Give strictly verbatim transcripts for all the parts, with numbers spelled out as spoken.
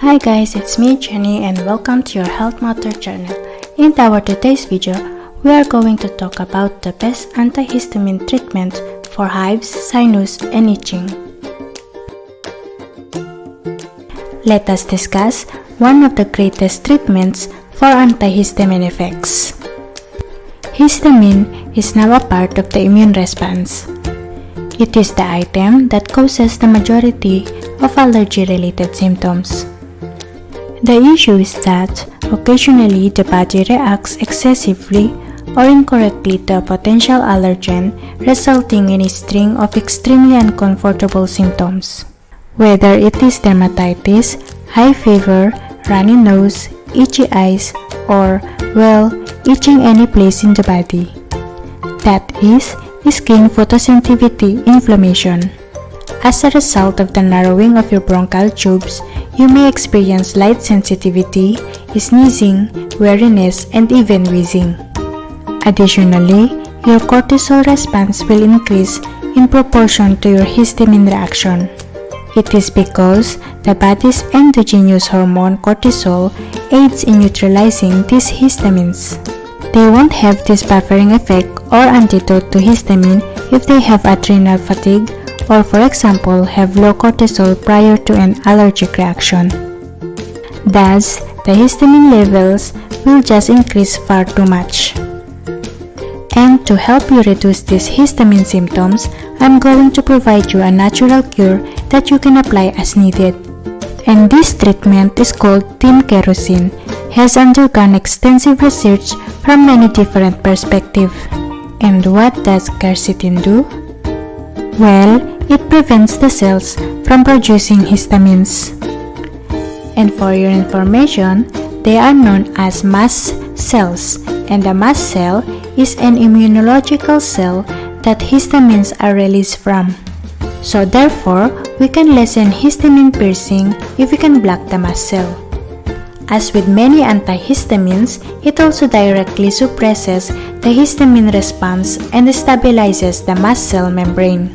Hi guys, it's me Jenny and welcome to your Health Matter channel. In our today's video, we are going to talk about the best antihistamine treatment for hives, sinus and itching. Let us discuss one of the greatest treatments for antihistamine effects. Histamine is now a part of the immune response. It is the item that causes the majority of allergy-related symptoms. The issue is that occasionally the body reacts excessively or incorrectly to a potential allergen, resulting in a string of extremely uncomfortable symptoms. Whether it is dermatitis, high fever, runny nose, itchy eyes, or, well, itching any place in the body. That is, skin photosensitivity inflammation. As a result of the narrowing of your bronchial tubes, you may experience light sensitivity, sneezing, weariness, and even wheezing. Additionally, your cortisol response will increase in proportion to your histamine reaction. It is because the body's endogenous hormone cortisol aids in neutralizing these histamines. They won't have this buffering effect or antidote to histamine if they have adrenal fatigue or, for example, have low cortisol prior to an allergic reaction. Thus, the histamine levels will just increase far too much. And to help you reduce these histamine symptoms, I'm going to provide you a natural cure that you can apply as needed. And this treatment is called tin quercetin, has undergone extensive research from many different perspectives. And what does quercetin do? Well, it prevents the cells from producing histamines. And for your information, they are known as mast cells, and a mast cell is an immunological cell that histamines are released from. So therefore, we can lessen histamine piercing if we can block the mast cell. As with many antihistamines, it also directly suppresses the histamine response and stabilizes the mast cell membrane.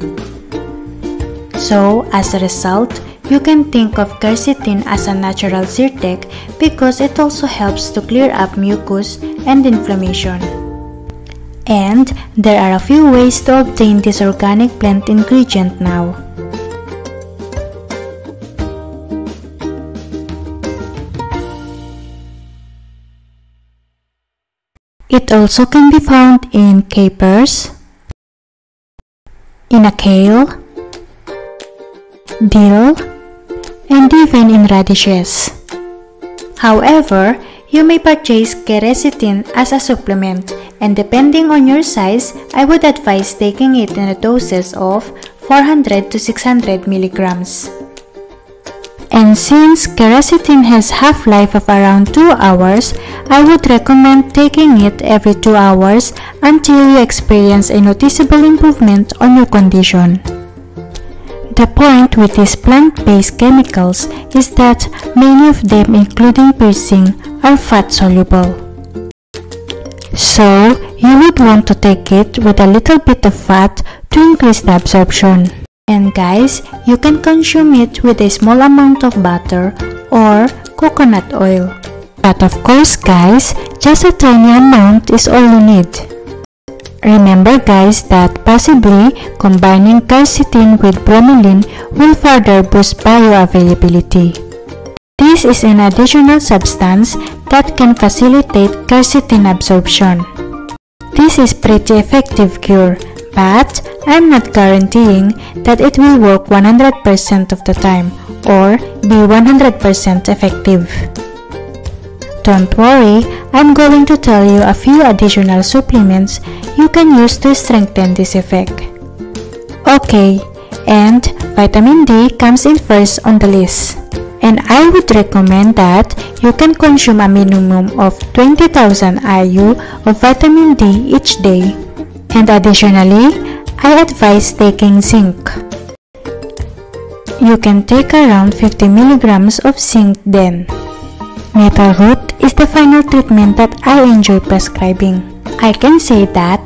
So, as a result, you can think of quercetin as a natural Zyrtec because it also helps to clear up mucus and inflammation. And there are a few ways to obtain this organic plant ingredient now. It also can be found in capers, in a kale, dill, and even in radishes. However, you may purchase quercetin as a supplement, and depending on your size, I would advise taking it in a doses of four hundred to six hundred milligrams. And since quercetin has half-life of around two hours, I would recommend taking it every two hours until you experience a noticeable improvement on your condition. The point with these plant-based chemicals is that many of them, including piercing, are fat-soluble. So, you would want to take it with a little bit of fat to increase the absorption. And guys, you can consume it with a small amount of butter or coconut oil. But of course guys, just a tiny amount is all you need. Remember guys that possibly combining quercetin with bromelain will further boost bioavailability. This is an additional substance that can facilitate quercetin absorption. This is pretty effective cure, but I'm not guaranteeing that it will work one hundred percent of the time or be one hundred percent effective. Don't worry, I'm going to tell you a few additional supplements you can use to strengthen this effect. Okay, and vitamin D comes in first on the list. And I would recommend that you can consume a minimum of twenty thousand I U of vitamin D each day. And additionally, I advise taking zinc. You can take around fifty milligrams of zinc then. Nettle root is the final treatment that I enjoy prescribing. I can say that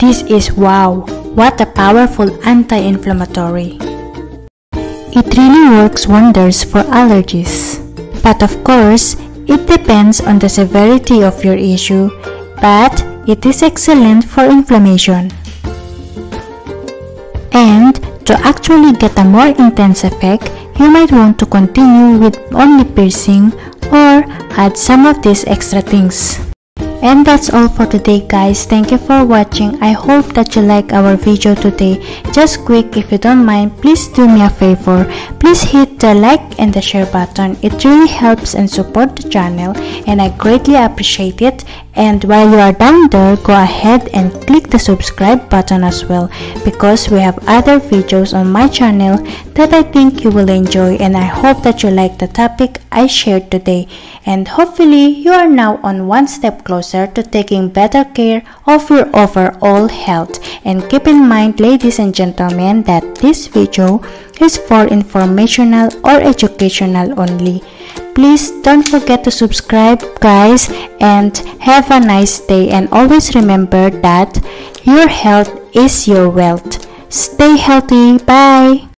this is wow, what a powerful anti-inflammatory. It really works wonders for allergies. But of course, it depends on the severity of your issue, but it is excellent for inflammation. And to actually get a more intense effect, you might want to continue with only piercing or add some of these extra things. And that's all for today, guys. Thank you for watching. I hope that you like our video today. Just quick, if you don't mind, please do me a favor. Please hit the like and the share button. It really helps and support the channel, and I greatly appreciate it. And while you are down there, go ahead and click the subscribe button as well, because we have other videos on my channel that I think you will enjoy, and I hope that you like the topic I shared today. And hopefully you are now on one step closer to taking better care of your overall health. And keep in mind, ladies and gentlemen, that this video is for informational or educational only. Please don't forget to subscribe, guys, and have a nice day. And always remember that your health is your wealth. Stay healthy. Bye.